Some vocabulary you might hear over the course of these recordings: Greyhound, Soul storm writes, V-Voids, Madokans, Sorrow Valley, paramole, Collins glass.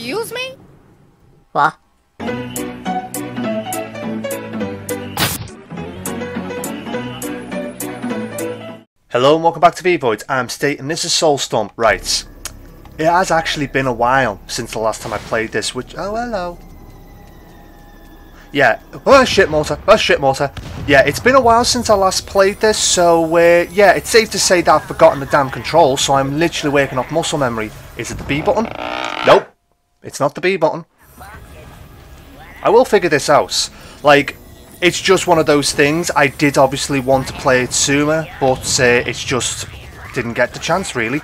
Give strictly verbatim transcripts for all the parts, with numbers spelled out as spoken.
Excuse me? What? Hello and welcome back to V-Voids. I'm State and this is Soul Storm Writes. It has actually been a while since the last time I played this, which... Oh, hello. Yeah. Oh, shit, Malta. Oh, shit, Malta. Yeah, it's been a while since I last played this, so... Uh, yeah, it's safe to say that I've forgotten the damn controls, so I'm literally waking up muscle memory. Is it the B button? Nope. It's not the B button. I will figure this out. Like, it's just one of those things. I did obviously want to play it sooner, but uh, it's just... didn't get the chance, really.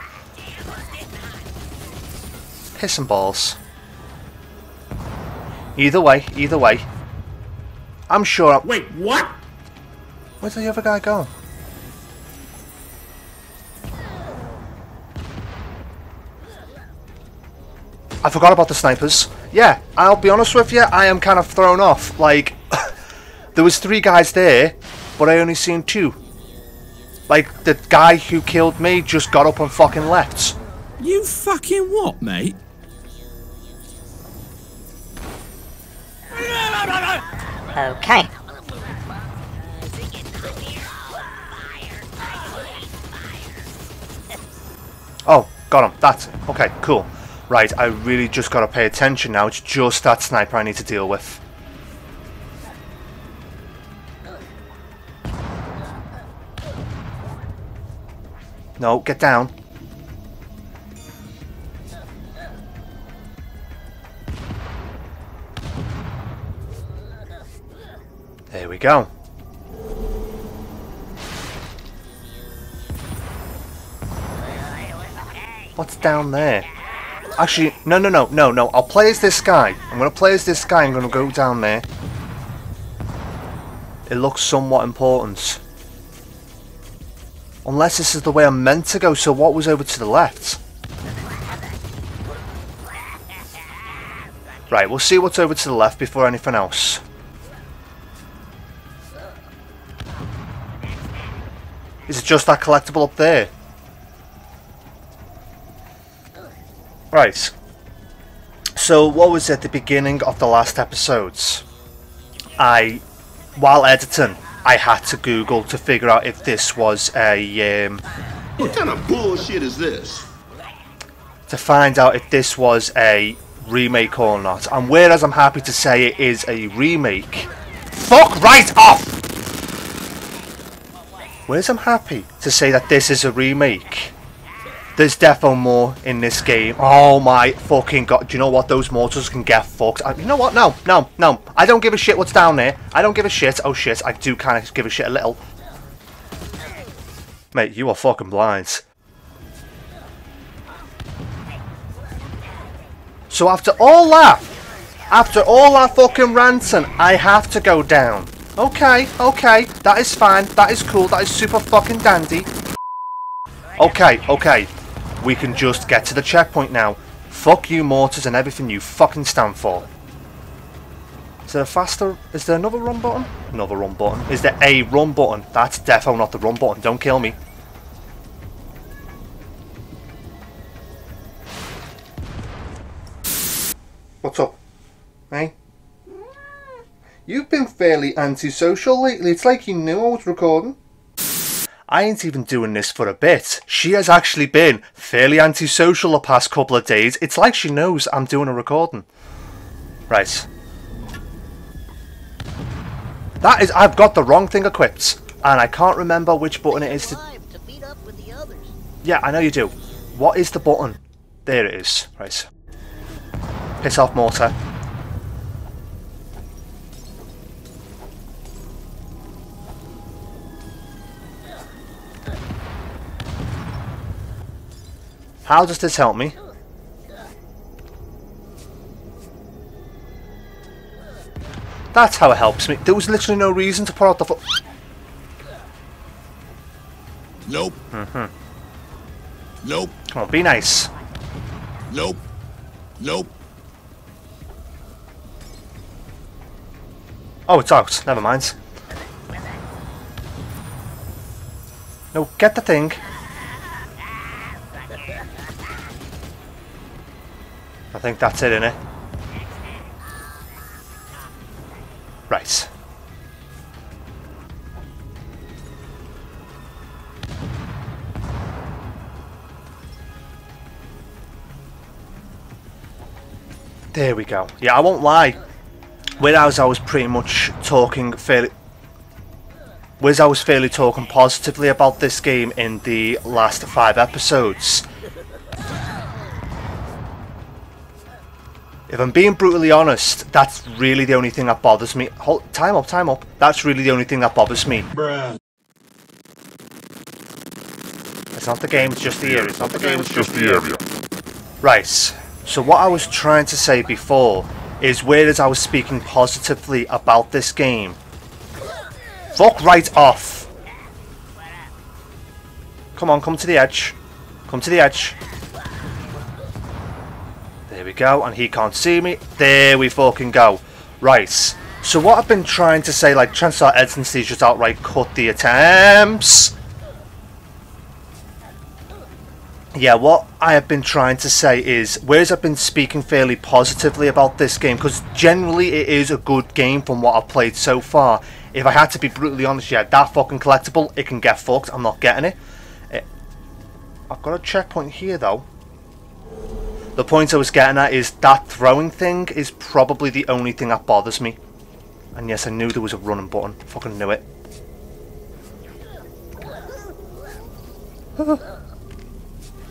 Piss and balls. Either way, either way. I'm sure I... Wait, what? Where's the other guy going? I forgot about the snipers. Yeah, I'll be honest with you, I am kind of thrown off. Like, there was three guys there, but I only seen two. Like, the guy who killed me just got up and fucking left. You fucking what, mate? Okay. Oh, got him. That's it. Okay, cool. Right, I really just gotta pay attention now. It's just that sniper I need to deal with. No, get down. There we go. What's down there? Actually, no, no, no, no, no. I'll play as this guy. I'm going to play as this guy. I'm going to go down there. It looks somewhat important. Unless this is the way I'm meant to go. So what was over to the left? Right, we'll see what's over to the left before anything else. Is it just that collectible up there? Right. So, what was at the beginning of the last episodes? I, while editing, I had to Google to figure out if this was a... Um, what kind of bullshit is this? To find out if this was a remake or not. And whereas I'm happy to say it is a remake... Fuck right off! Whereas I'm happy to say that this is a remake, there's defo more in this game. Oh my fucking god. Do you know what? Those mortals can get fucked. I, you know what? No, no, no. I don't give a shit what's down there. I don't give a shit. Oh shit, I do kind of give a shit a little. Mate, you are fucking blind. So after all that, after all that fucking ranting, I have to go down. Okay, okay, that is fine, that is cool, that is super fucking dandy. Okay, okay, we can just get to the checkpoint now. Fuck you mortars and everything you fucking stand for. Is there a faster, is there another run button? Another run button. Is there a run button? That's defo not the run button, don't kill me. What's up? Hey? You've been fairly antisocial lately. It's like you knew I was recording. I ain't even doing this for a bit. She has actually been fairly antisocial the past couple of days. It's like she knows I'm doing a recording. Right. That is... I've got the wrong thing equipped. And I can't remember which button it is to... Yeah, I know you do. What is the button? There it is. Right. Piss off, mortar. How does this help me? That's how it helps me. There was literally no reason to put out the foot. Nope. Mm-hmm. Nope. Come on, be nice. Nope. Nope. Oh, it's out. Never mind. No, get the thing. I think that's it, innit? Right. There we go. Yeah, I won't lie. Whereas I was pretty much talking fairly... Whereas I was fairly talking positively about this game in the last five episodes. If I'm being brutally honest, that's really the only thing that bothers me. Hold, time up, time up. That's really the only thing that bothers me. Bruh. It's not the game, it's just the area. It's not the game, it's just the area. Right. So what I was trying to say before is whereas I was speaking positively about this game. Fuck right off. Come on, come to the edge. Come to the edge. There we go, and he can't see me. There we fucking go. Right, so what I've been trying to say, like, trying to start editing these, just outright cut the attempts. Yeah, what I have been trying to say is, whereas I've been speaking fairly positively about this game, because generally it is a good game from what I've played so far. If I had to be brutally honest, yeah, that fucking collectible, it can get fucked. I'm not getting it. it I've got a checkpoint here, though. The point I was getting at is that throwing thing is probably the only thing that bothers me. And yes, I knew there was a running button. I fucking knew it.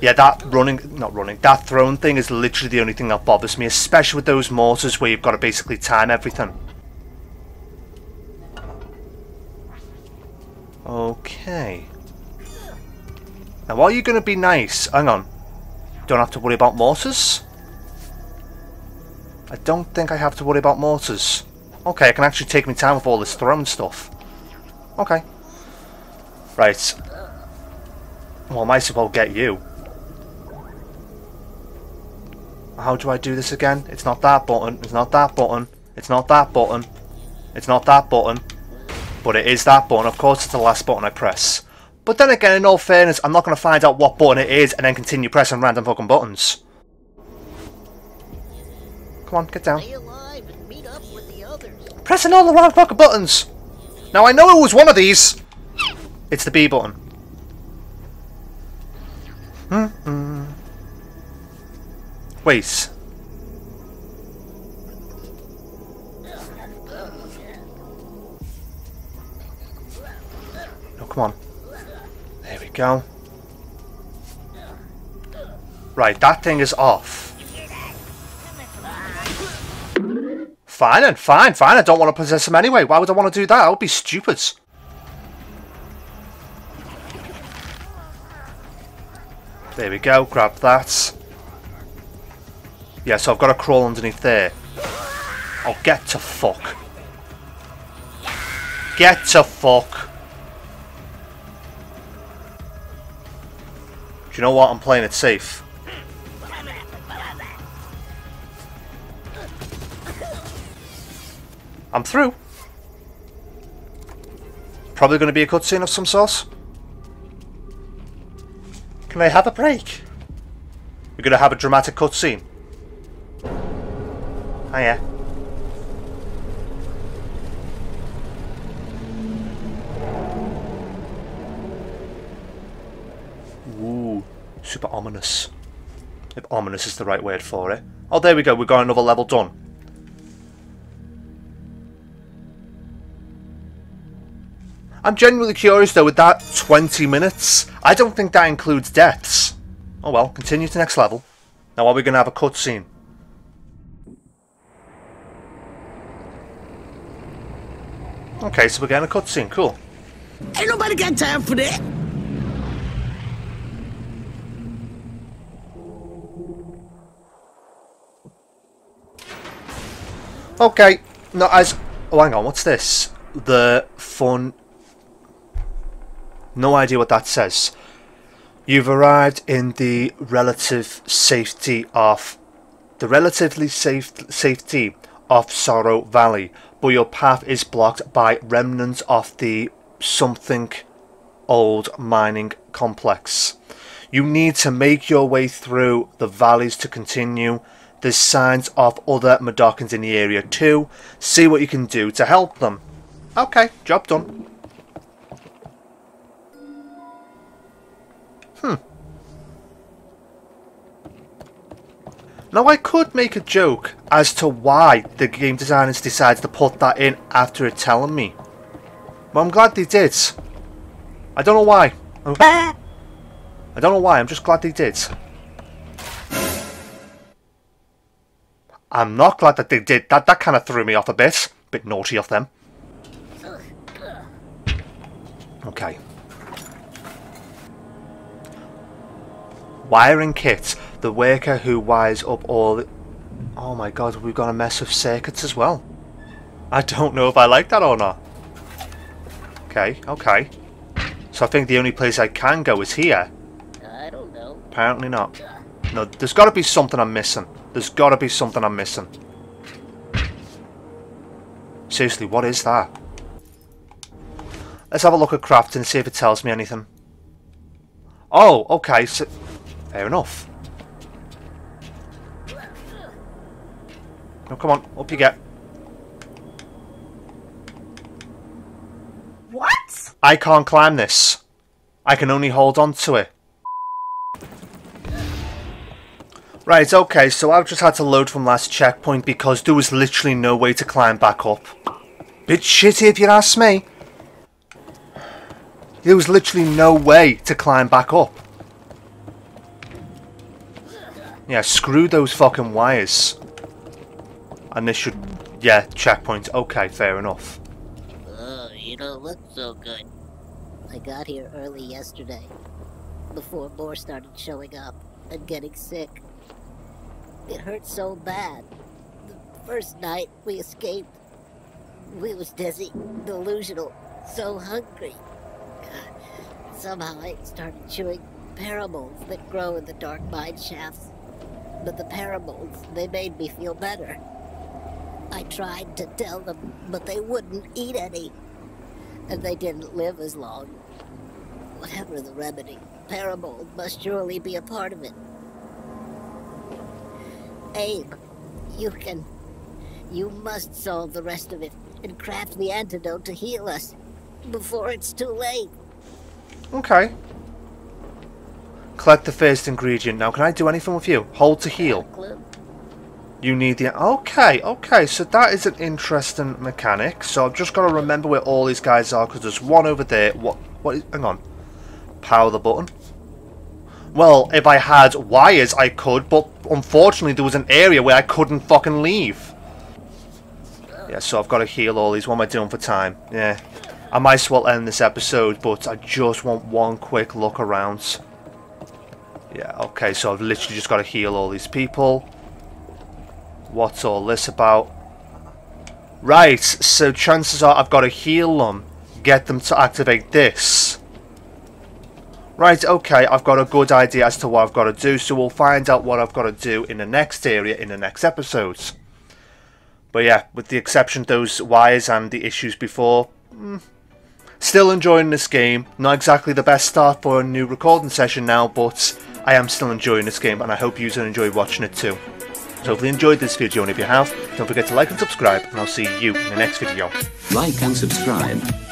Yeah, that running... Not running. That throwing thing is literally the only thing that bothers me. Especially with those mortars where you've got to basically time everything. Okay. Now, are you going to be nice? Hang on. Don't have to worry about mortars? I don't think I have to worry about mortars. Okay, I can actually take my time with all this throwing stuff. Okay. Right. Well, I might as well get you. How do I do this again? It's not that button. It's not that button. It's not that button. It's not that button. But it is that button. Of course, it's the last button I press. But then again, in all fairness, I'm not going to find out what button it is and then continue pressing random fucking buttons. Come on, get down. And meet up with the others. Pressing all the wrong fucking buttons! Now, I know it was one of these! It's the B button. Mm-mm. Wait. No, come on. There we go. Right, that thing is off. Fine and fine, fine. I don't want to possess him anyway. Why would I want to do that? I would be stupid. There we go. Grab that. Yeah, so I've got to crawl underneath there. Oh, get to fuck. Get to fuck. Do you know what? I'm playing it safe. I'm through. Probably going to be a cutscene of some sort. Can I have a break? We're going to have a dramatic cutscene. Hiya. Ooh, super ominous. If ominous is the right word for it. Oh, there we go. We've got another level done. I'm genuinely curious, though, with that twenty minutes. I don't think that includes deaths. Oh, well. Continue to next level. Now, are we going to have a cutscene? Okay, so we're getting a cutscene. Cool. Ain't nobody got time for that. Okay, not as... Oh, hang on, what's this? The fun... No idea what that says. You've arrived in the relative safety of... The relatively safe safety of Sorrow Valley, but your path is blocked by remnants of the something old mining complex. You need to make your way through the valleys to continue There's signs of other Madokans in the area too. See what you can do to help them. Okay, job done. Hmm. Now I could make a joke as to why the game designers decided to put that in after it telling me. But I'm glad they did. I don't know why. I don't know why, I'm just glad they did. I'm not glad that they did that. That kind of threw me off a bit. Bit naughty of them. Okay. Wiring kit. The worker who wires up all the... Oh my god, we've got a mess of circuits as well. I don't know if I like that or not. Okay, okay. So I think the only place I can go is here. I don't know. Apparently not. No, there's got to be something I'm missing. There's got to be something I'm missing. Seriously, what is that? Let's have a look at crafting and see if it tells me anything. Oh, okay. So, fair enough. No, come on. Up you get. What? I can't climb this. I can only hold on to it. Right, okay, so I've just had to load from last checkpoint because there was literally no way to climb back up. Bit shitty if you ask me. There was literally no way to climb back up. Yeah, screw those fucking wires. And this should... yeah, checkpoint. Okay, fair enough. Oh, you don't look so good. I got here early yesterday, before more started showing up and getting sick. It hurt so bad. The first night we escaped, we was dizzy, delusional, so hungry. Somehow I started chewing paramoles that grow in the dark mine shafts. But the paramoles, they made me feel better. I tried to tell them, but they wouldn't eat any. And they didn't live as long. Whatever the remedy, paramole must surely be a part of it. Abe, you can... you must solve the rest of it and craft the antidote to heal us before it's too late. Okay. Collect the first ingredient. Now, can I do anything with you? Hold to heal. You need the... Okay, okay. So that is an interesting mechanic. So I've just got to remember where all these guys are because there's one over there. What? What is... hang on. Power the button. Well, if I had wires, I could, but unfortunately there was an area where I couldn't fucking leave. Yeah, so I've got to heal all these. What am I doing for time? Yeah. I might as well end this episode, but I just want one quick look around. Yeah, okay, so I've literally just got to heal all these people. What's all this about? Right, so chances are I've got to heal them, get them to activate this. Right, okay, I've got a good idea as to what I've got to do, so we'll find out what I've got to do in the next area in the next episodes. But yeah, with the exception of those wires and the issues before, mm, still enjoying this game. Not exactly the best start for a new recording session now, but I am still enjoying this game, and I hope you enjoy watching it too. So hopefully you enjoyed this video, and if you have, don't forget to like and subscribe, and I'll see you in the next video. Like and subscribe.